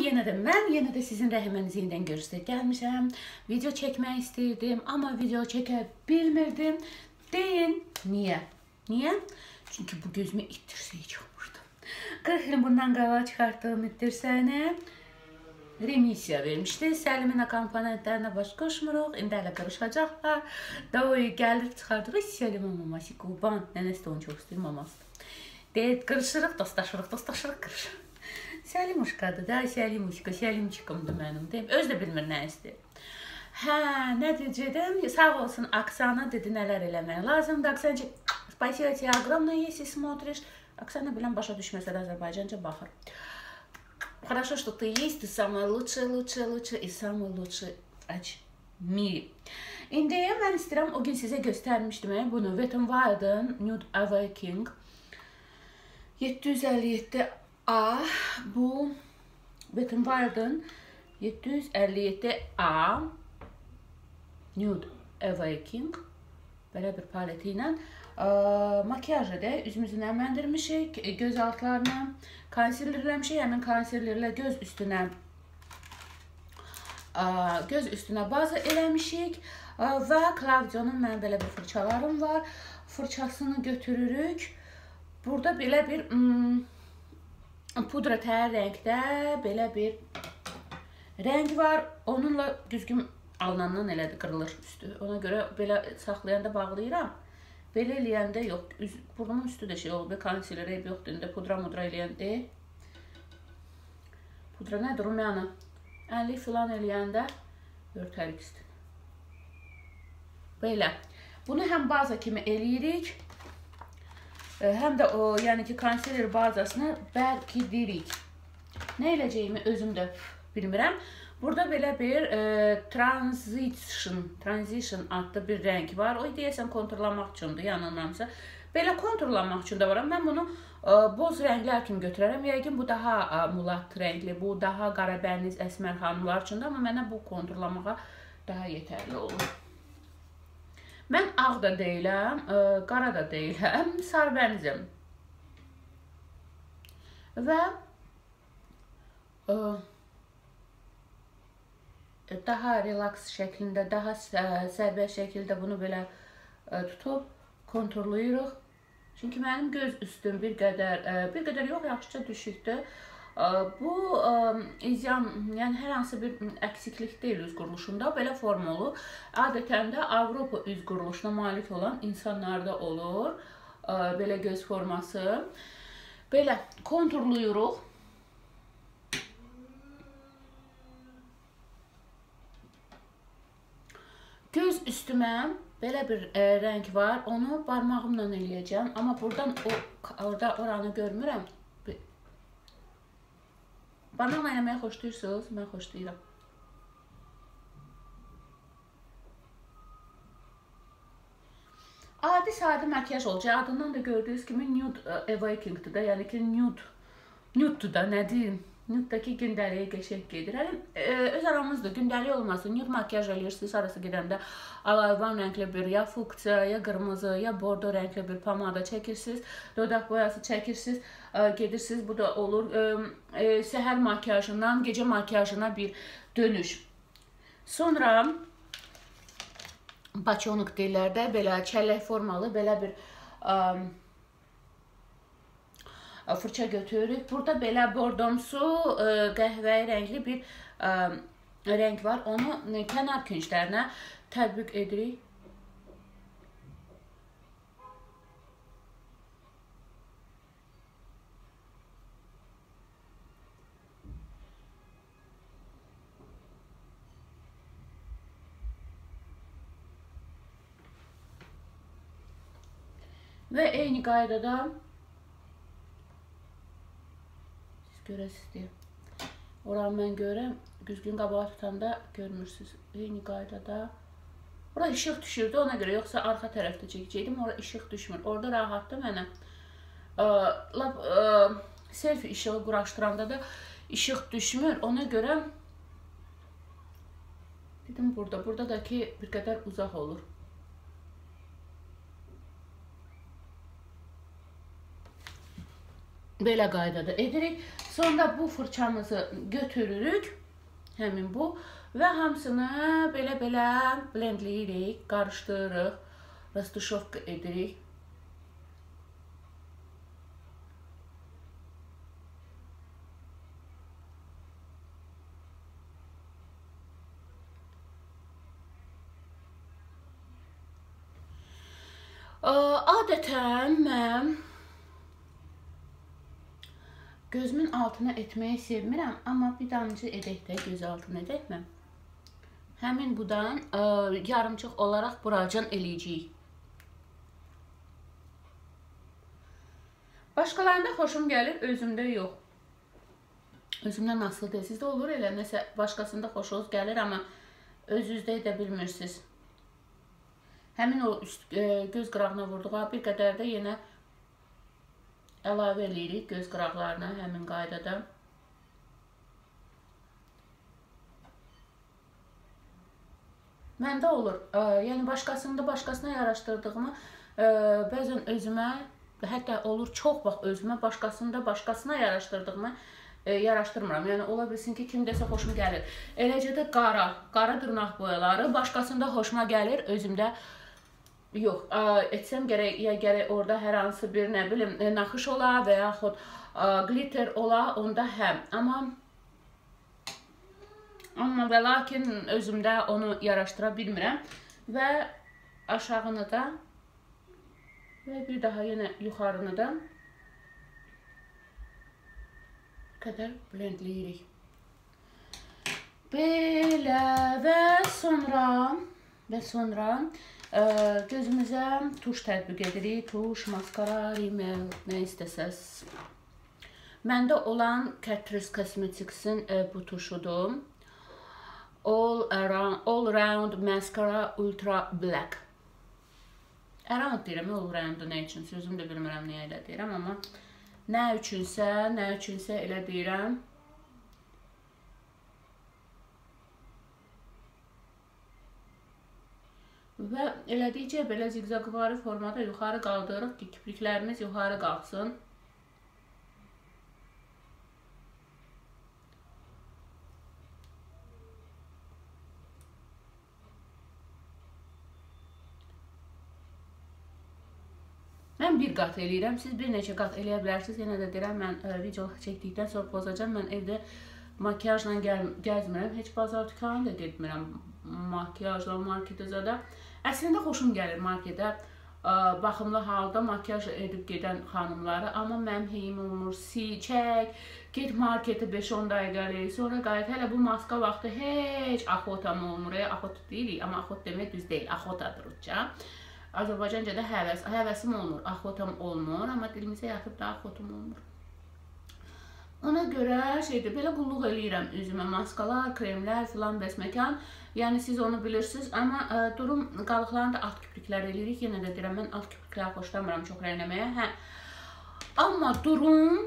Yenə də sizin rəhminizi ilə görüşdə gəlmişəm. Video çəkmək istəyirdim, amma video çəkə bilmirdim. Deyin, niyə? Niyə? Çünki bu gözümə ittirsəyi çıxmırdı. 40 il bundan qala çıxartdığım ittirsəni remisiya vermişdi. Səlimin komponentlərinə baş qoşmuruq. İndi hələ qarışacaqlar. Davoyu gəlib çıxardıq. Səlimin maması quban. Nənəsi də onu çox istəyir, maması. Deyir, qırışırıq, dostaşırıq, qırışırıq. Səlimuşkadır da, Səlimuşka, Səlimçiqimdir mənim, deyim. Öz də bilmir nə istəyir. Hə, nə deyəcədim? Sağ olsun, Aksana dedi nələr eləmək lazımdır. Aksanca, spasiya ti ogromna yesi смотришь. Aksana bilən başa düşməsə də Azərbaycanca baxır. Хорошо, что ты есть, ты самая лучшая и самый лучший ач мире. İndi mən istəyirəm, o gün sizə göstərmişdim bunu. Wet n Wild'ın Nude Awakening 757 A, bu Wet n Wild'ın 757A Nude Awakening belə bir paleti ilə makyaj edə üzümüzü nəmləndirmişik, göz altlarına konsilerləmişik, həmin konsilerlə göz üstünə bazı eləmişik və Claudio'nun mənim belə bir fırçalarım var, fırçasını götürürük, burada belə bir pudra tər rəngdə belə bir rəng var. Onunla düzgün alnından elədi, qırılır üstü. Ona görə belə saxlayanda bağlayıram. Belə eləyəndə yox. Burnumun üstü də şey olub. Konsilerə yoxdur. İndi pudra eləyəndə. Pudra nədir? Rumyana. 50 filan eləyəndə örtərik üstü. Belə. Bunu həm baza kimi eləyirik. Həm də o, yəni ki, konsiler bazasını bərkidirik. Nə eləcəyimi özüm də bilmirəm. Burada belə bir transition adlı bir rəng var. O, deyəsən, konturlamaq üçündür, yanılmamsa. Belə konturlamaq üçün də varam. Mən bunu boz rənglər kimi götürərəm. Yəqin, bu daha mulat rəngli, bu daha qarabəniz əsmər xanımlar üçündür. Amma mənə bu konturlamağa daha yetərli olur. Mən ağ da deyiləm, qara da deyiləm, sarbənizim. Və daha relaks şəklində, daha sərbəst şəkildə bunu belə tutub konturlayırıq. Çünki mənim göz üstüm bir qədər yox, yaxşıca düşükdür. Bu izyan, yəni hər hansı bir əksiklik deyil üz quruluşunda, belə forma olur. Adətən də Avropa üz quruluşuna malik olan insanlarda olur, belə göz forması. Belə konturluyuruq. Göz üstümə belə bir rəng var, onu barmağımla eləyəcəm, amma buradan oranı görmürəm. Barmaqla eləməyə xoşlayırsınız, mən xoşlayıram. Adi-sadi məkyaj olacaq. Adından da gördüyünüz kimi Nude Awakening-dir də, yəni ki, Nude-dur da, nə deyim? Nude-daki gündəliyə qəşəng gedirəm. Öz aramızdır, gündəlik olmasın. Nude makyaj eləyirsiniz, arası gedəndə alayvan rəngli bir, ya fuksiya, ya qırmızı, ya bordo rəngli bir pomada çəkirsiniz, dodaq boyası çəkirsiniz. Gedirsiniz, bu da olur. Səhər makyajından gecə makyajına bir dönüş. Sonra baçonuq dillərdə belə çəllək formalı belə bir fırça götürürük. Burada belə bordomsu qəhvəyi rəngli bir rəng var. Onu kənar künclərinə tətbiq edirik. Və eyni qaydada siz görəsiniz deyə. Oranı mən görəm, düzgün qabağa tutanda görmürsünüz. Eyni qaydada ora işıq düşürdü, ona görə yoxsa arxa tərəfdə çəkəcəkdim, ora işıq düşmür. Orada rahatdır mənə. Selfie işığı quraşdıranda da işıq düşmür. Ona görə dedim burada da ki bir qədər uzaq olur. Belə qaydada edirik Sonra bu fırçamızı götürürük, hemen bu, ve hamısını belə-belə blendləyirik, qarışdırırıq, rastuşovka edirik. Adətən mən gözümün altına etməyi sevmirəm, amma bir damcı edək də göz altına edək mən. Həmin budan yarımçıq olaraq buracan eləyəcəyik. Başqalarında xoşum gəlir, özümdə yox. Özümdə nasıl deyil, sizdə olur elə, nəsə başqasında xoşunuz gəlir, amma özünüzdə edə bilmirsiniz. Həmin o göz qırağına vurduğa bir qədər də yenə əlavə eləyirik göz qıraqlarına həmin qaydada. Məndə olur, yəni başqasında başqasına yaraşdırdığımı bəzən özümə, hətta olur çox vaxt özümə başqasında başqasına yaraşdırdığımı yaraşdırmıram. Yəni ola bilsin ki, kimdəsə xoşum gəlir. Eləcə də qara dırnaq boyaları başqasında xoşuma gəlir, özümdə yox, etsəm gərək orada hər hansı bir, nə bilim, naxış ola və yaxud glitter ola, onda həm. Amma və lakin özümdə onu yaraşdıra bilmirəm. Və aşağını da və bir daha yenə yuxarını da qədər blendləyirik. Belə və sonra gözümüzə tuş tətbiq edirik, tuş, maskara, rimel, nə istəsəz. Məndə olan Catrice Cosmetics-in bu tuşudur. All Round Mascara Ultra Black. Around deyirəm, all round nə üçün, sözüm də bilmirəm nəyə elə deyirəm, amma nə üçünsə elə deyirəm. Və elədikcə belə zigzagvari formada yuxarı qaldırırıq ki, kipriklərimiz yuxarı qalxsın. Mən bir qat eləyirəm, siz bir neçə qat eləyə bilərsiniz. Yenə də deyirəm, mən video çəkdikdən sonra bozacam. Mən evdə makyajla gəzmirəm, heç bazar dükanı da getmirəm makyajla, marketə də. Əslində xoşum gəlir marketə baxımlı halda makyaj edib gedən xanımları, amma mənim heyim olmur, çək, get marketə 5-10 dəqiqəlik, sonra qayıt. Hələ bu maska vaxtı heç axotam olmur, axot deyirik, amma axot demək düz deyil, axotadır uçca. Azərbaycancada həvəsim olmur, axotam olmur, amma dilimizə yaxıb da axotum olmur. Ona görə şeydir, belə qulluq eləyirəm üzümə, maskalar, kremlər filan bəsməkan, yəni siz onu bilirsiniz, amma durum qalıqlarını da alt kipriklər eləyirik, yenə də deyirəm, mən alt kiprikləri xoşlamıram çox rənləməyə, hə, amma durum,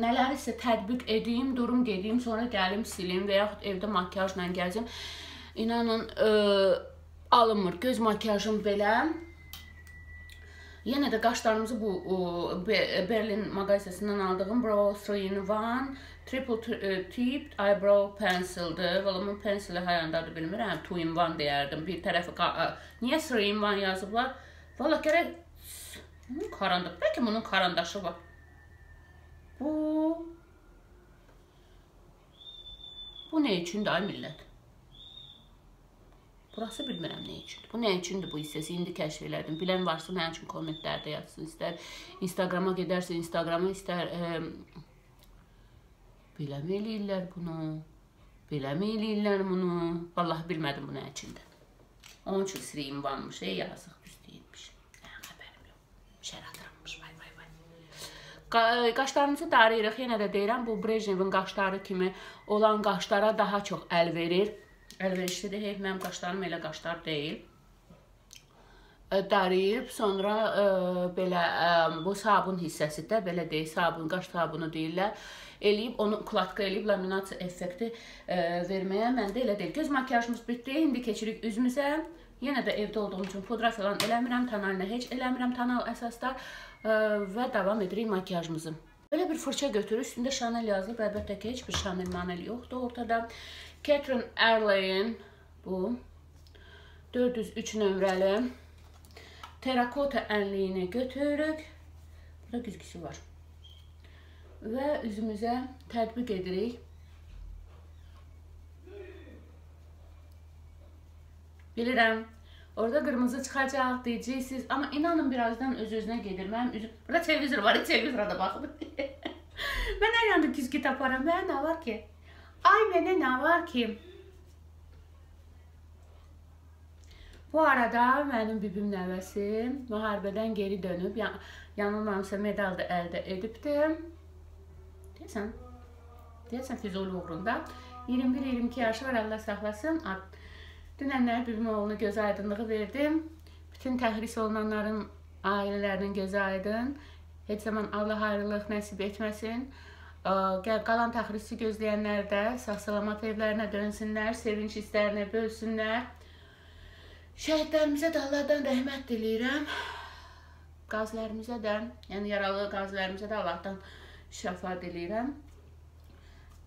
nələr isə tətbiq edeyim, durum gedeyim, sonra gəlim, silim və yaxud evdə makyajla gəzim, inanın, alınmır, göz makyajım belə. Yenə də qaşlarımızı bu Berlin mağazasından aldığım Brow Three in One Triple Tipped Eyebrow Pencil-dir. Vallahi pensili hayandadır bilmirəm, Two in One deyərdim. Bir tərəfi, niyə Three in One yazıblar? Vallahi gərək, bəlkə bunun karandaşı var. Bu nə üçün də, ay millət? Burası bilmirəm nə üçündür. Bu nə üçündür bu hissəsi, indi kəşf elədim. Bilən varsa mənim üçün kommentlərdə yazsın. İstər Instagrama gedərsə, Instagrama, istər beləmi eləyirlər bunu, beləmi eləyirlər bunu. Vallahi bilmədim bu nə üçündür. Onun üçün siriyim varmış, yazıq düz deyilmiş. Hə, xəbərim yox. Şəratırammış, vay. Qaşlarımızı darıyırıq, yenə də deyirəm, bu Brejnevin qaşları kimi olan qaşlara daha çox əl verir. Əlverişlidir, heyf, mənim qaşlarım elə qaşlar deyil. Darıyıb, sonra belə bu sabun hissəsi də, belə deyil, sabun, qaş sabunu deyirlər. Eləyib, onu klatka eləyib, laminasiya effekti verməyə məndə elə deyil. Göz makyajımız bitdi, indi keçirik üzümüzə. Yenə də evdə olduğum üçün pudra falan eləmirəm, tonalını heç eləmirəm, tonal əsaslar və davam edirik makyajımızı. Böyle bir fırça götürür. Üstünde Chanel yazılıb. Elbette ki hiçbir Chanel maneli yoxdur ortada. Catherine Erley'in bu 403 nömrəli terakota ənliyini götürürük. Burada güzgüsü var. Və üzümüzə tətbiq edirik. Bilirəm, orada qırmızı çıxacaq deyəcəksiniz. Amma inanın birazdan öz-özünə gedir. Mənim üzüm... Burada televizor var, televizora da baxın. Mən hər yanda güzgü taparam. Mənə nə var ki? Ay, mənə nə var ki? Bu arada mənim bibim nəvəsi müharibədən geri dönüb. Yanılmamışsa medal da əldə edibdir. Deyəsən fizyoloji uğrunda. 21-22 yaşı var, Allah saxlasın. Dünənlər bibim oğluna göz aydınlığı verdim. Bütün təhris olunanların ailələrinin gözü aydın. Heç zaman Allah ayrılıq nəsib etməsin. Qalan təhrisi gözləyənlər də sağ-salamat evlərinə dönsünlər, sevinç hisslərinə bölsünlər. Şəhidlərimizə də Allahdan rəhmət diləyirəm. Qazilərimizə də, yəni yaralı qazilərimizə də Allahdan şəfa diləyirəm.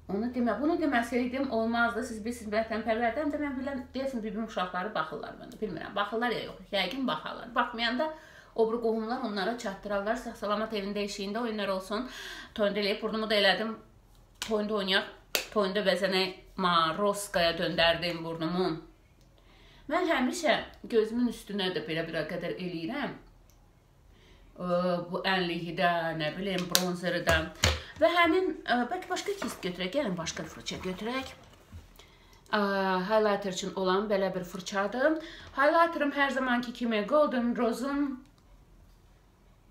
Bunu deməsəydim olmazdı. Siz bilirsiniz, vətənpərvərdən də mən bilirəm, deyəsin, bibim uşaqları baxırlar mənə. Bilmirəm, baxırlar ya yox, yəqin baxarlar. Baxmayanda obru qohumlar onlara çatdırarlar. Sağ-salamat evində eşiyində oyunlar olsun. Toyunda eləyib, burnumu da elədim. Toyunda oynayaq, toyunda bəzənə Maroskaya döndərdim burnumu. Mən həmişə gözümün üstünə də belə-belə qədər eləyirəm. Bu ənliyi də, nə bileyim, bronzeri də. Və həmin, bəlkə başqa kist götürək, gəlin başqa fırça götürək. Highlighter üçün olan belə bir fırçadır. Highlighterım hər zamanki kimi Golden Rose'un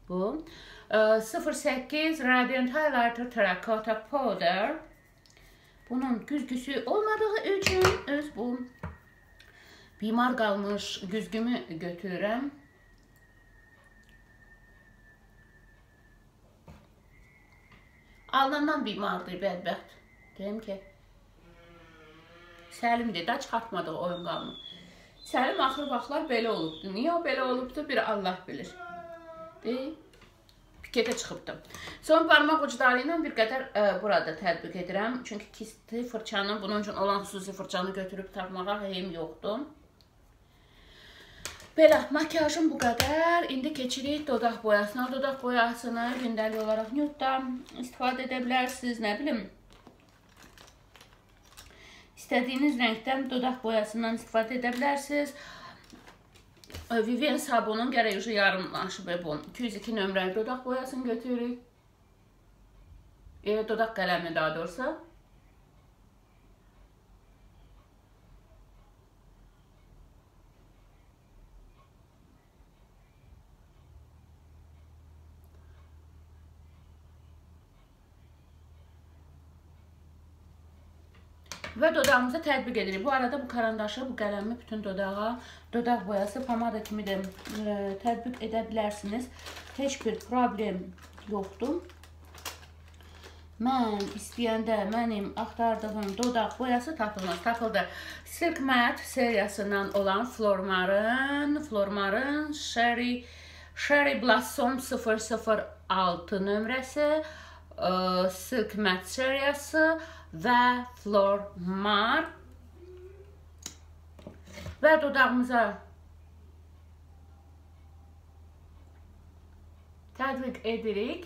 bu. 08 Radiant Highlighter Terracotta Powder. Bunun güzgüsü olmadığı üçün öz bu bimar qalmış güzgümü götürürəm. Alnından bimardır, bədbəxt. Deyim ki, Səlimdir, daha çıxartmadığı oyun qalını. Səlim axır vaxtlar belə olubdur. Niyə o belə olubdur, bir Allah bilir. Deyim, piketə çıxıbdır. Son parmaq ucları ilə bir qədər burada tətbiq edirəm. Çünki kisti fırçanın, bunun üçün olan xüsusi fırçanı götürüb tapmağa heyim yoxdur. Belə, makyajım bu qədər. İndi keçirik dodaq boyasına. Dodaq boyasını gündəlik olaraq nude'dan istifadə edə bilərsiniz. Nə bilim, istədiyiniz rəngdən dodaq boyasından istifadə edə bilərsiniz. Vivien sabunun gərək ucu yarımlaşıb. 202 nömrəli dodaq boyasını götürürük. Dodaq qələmi daha doğrusu. Və dodağımıza tətbiq edirik. Bu arada bu karandaşı, bu qələmi bütün dodağa, dodaq boyası, pomada kimi də tətbiq edə bilərsiniz. Heç bir problem yoxdur. Mən istəyəndə mənim axtardığım dodaq boyası tapılmaz. Tapıldı. Silk Matte seriyasından olan Flormar'ın Sherry Blossom 006 nömrəsi. Silk Matte seriyası və Flormar. Və dodağımıza tətbiq edirik.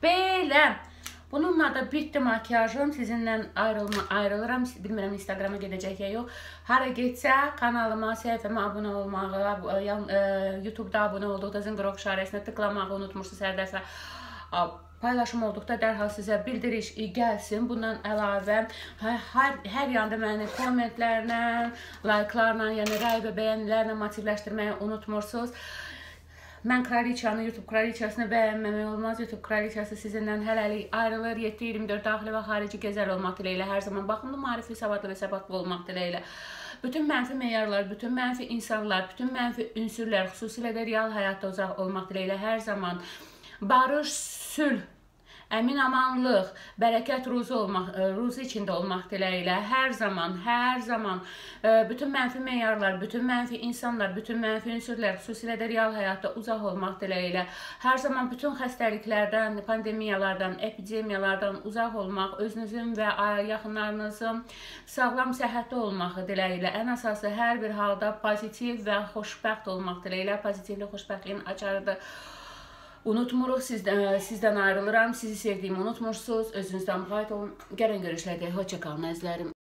Belə, bununla da bitdi makyajım. Sizinlə ayrılıram. Bilmirəm, Instagrama gedəcək ya yox. Hara getsə, kanalıma, səhifəmə abunə olmağı, YouTube-da abunə olduqda zınqırov işarəsinə tıklamağı unutmursunuz. Hər dəfə paylaşım olduqda dərhal sizə bildiriş gəlsin. Bundan əlavə, hər yanda məni kommentlərlə, like'larla, yəni rəy və bəyənilərlə motivləşdirməyi unutmursunuz. Mən kraliçanı, YouTube kraliçasını bəyənməmək olmaz. YouTube kraliçası sizinlə hələlik ayrılır. 7-24 daxili və xarici gözəl olmaq dilə ilə, hər zaman baxımlı, marifli, savadlı və səbatlı olmaq dilə ilə. Bütün mənfi meyarlar, bütün mənfi insanlar, bütün mənfi ünsürlər, xüsusilə də real həyatda uzaq olmaq dilə ilə hər zaman barış, sülh, əmin amanlıq, bərəkət ruzu içində olmaq diləyilə hər zaman bütün mənfi meyarlar, bütün mənfi insanlar, bütün mənfi ünsürlər, xüsusilə də real həyatda uzaq olmaq diləyilə hər zaman bütün xəstəliklərdən, pandemiyalardan, epidemiyalardan uzaq olmaq, özünüzün və yaxınlarınızın sağlam səhhətli olmağı diləyilə, ən əsası hər bir halda pozitiv və xoşbəxt olmaq diləyilə, pozitivli xoşbəxtliyin açarıdır. Unutmuruq, sizdən ayrılıram, sizi sevdiyimi unutmursunuz, özünüzdən qayıt olun, gələn görüşlərdə, hoşça kalın əzizlərim.